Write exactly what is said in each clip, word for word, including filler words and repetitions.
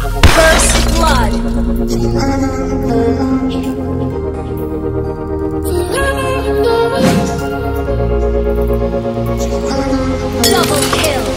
First blood. Double kill.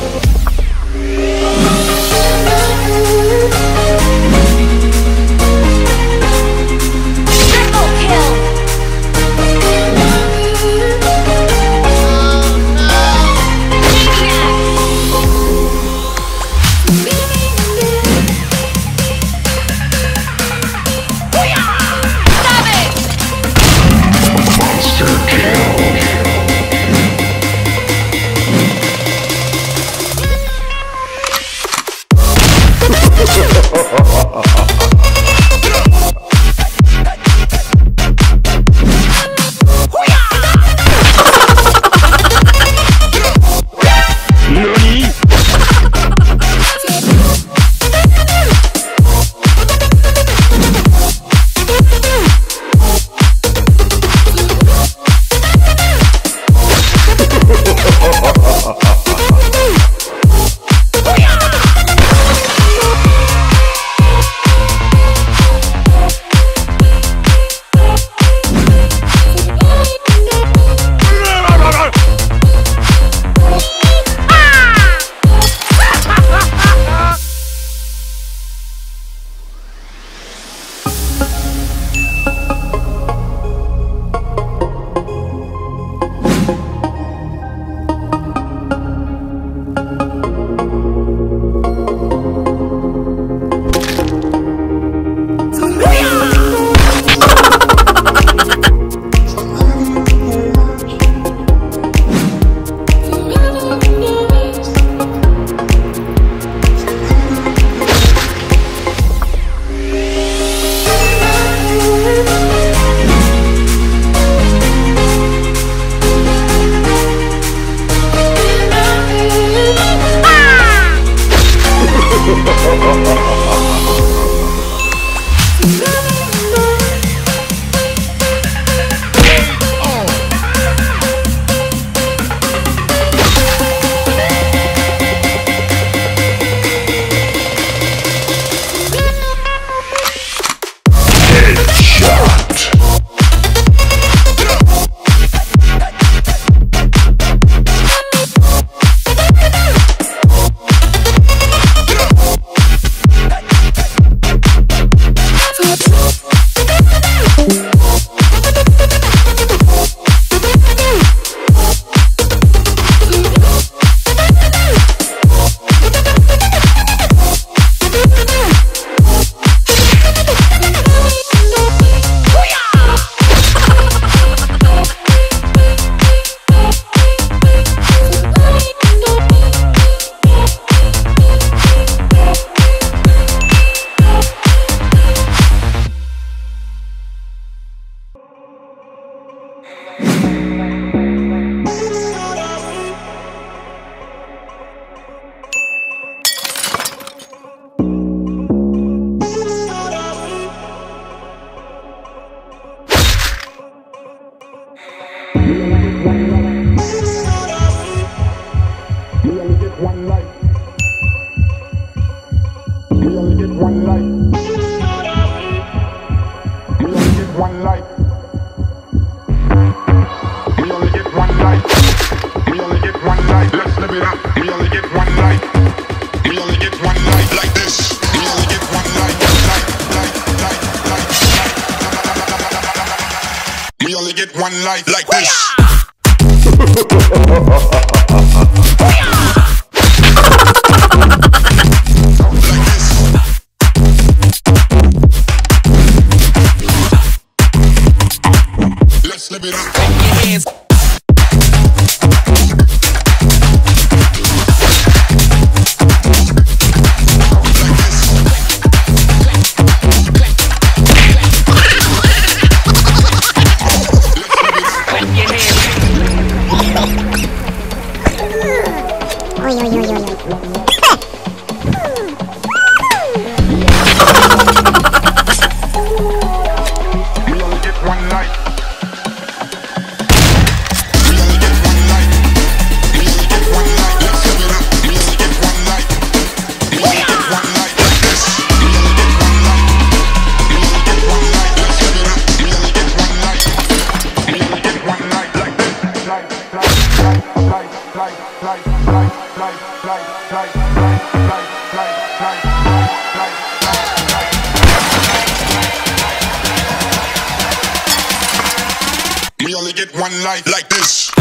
We only get one life like this.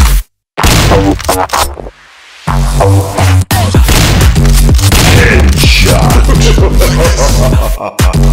Headshot.